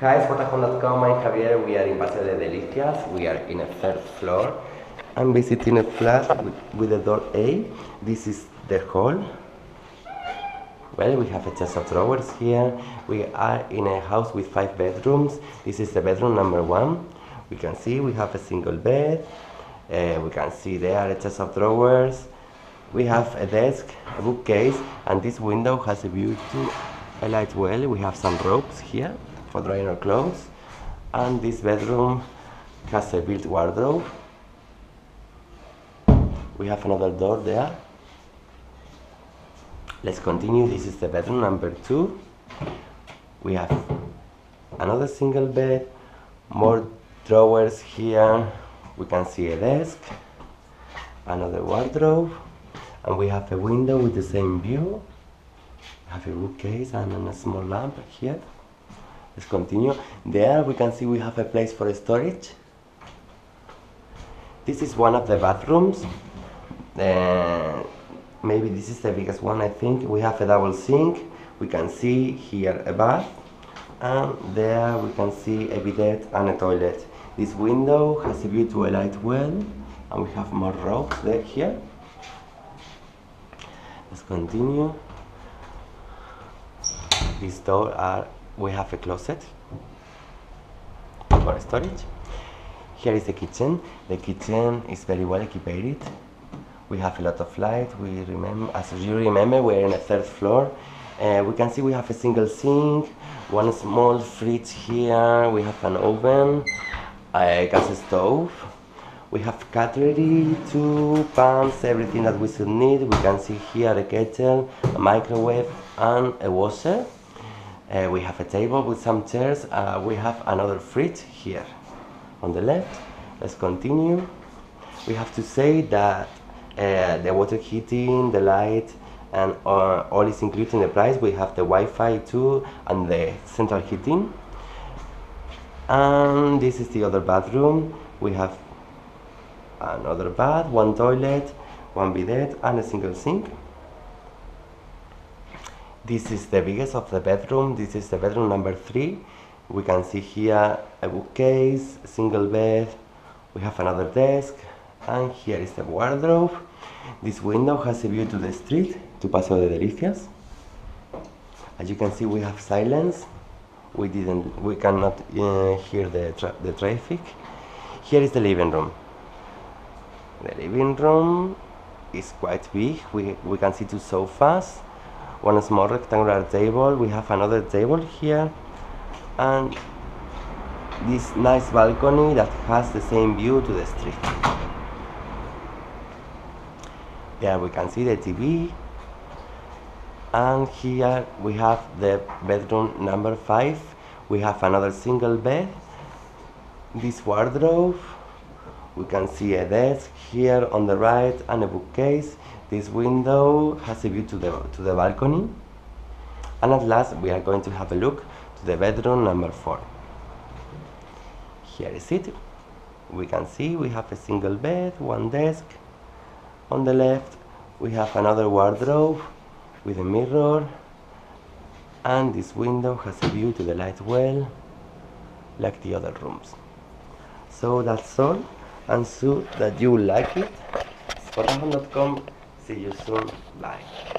Hi, Spotahome.com, I'm Javier. We are in Paseo de Delicias. We are in a third floor. I'm visiting a flat with a door A. This is the hall. Well, we have a chest of drawers here. We are in a house with 5 bedrooms. This is the bedroom number 1. We can see we have a single bed. We can see there are a chest of drawers. We have a desk, a bookcase, and this window has a view to a light well. We have some ropes here for drying our clothes, and this bedroom has a built wardrobe. We have another door there. Let's continue. This is the bedroom number 2. We have another single bed, more drawers here. We can see a desk, another wardrobe, and we have a window with the same view. We have a bookcase and a small lamp here. Let's continue. There we can see we have a place for storage. This is one of the bathrooms. Maybe this is the biggest one, I think. We have a double sink. We can see here a bath, and there we can see a bidet and a toilet. This window has a view to a light well, and we have more ropes there here. Let's continue. These doors are. We have a closet for storage. Here is the kitchen. The kitchen is very well equipped. We have a lot of light. As you remember, we're in a third floor. We can see we have a single sink, one small fridge here. We have an oven, a gas stove. We have cutlery, 2 pans, everything that we should need. We can see here a kettle, a microwave, and a washer. We have a table with some chairs. We have another fridge here on the left. Let's continue. We have to say that the water heating, the light, and all is included in the price. We have the Wi-Fi too and the central heating. And this is the other bathroom. We have another bath, one toilet, one bidet, and a single sink. This is the biggest of the bedroom. This is the bedroom number 3. We can see here a bookcase, a single bed. We have another desk, and here is the wardrobe. This window has a view to the street, to Paseo de Delicias. As you can see, we have silence. We cannot hear the traffic. Here is the living room. The living room is quite big. We can see 2 sofas. One small rectangular table. We have another table here, and this nice balcony that has the same view to the street. There we can see the TV, and here we have the bedroom number 5. We have another single bed, this wardrobe. We can see a desk here on the right and a bookcase. This window has a view to the balcony. And at last we are going to have a look to the bedroom number 4. Here is it. We can see we have a single bed, one desk. On the left we have another wardrobe with a mirror. And this window has a view to the light well, like the other rooms. So that's all. I'm sure that you like it. Spotahome.com. See you soon. Bye.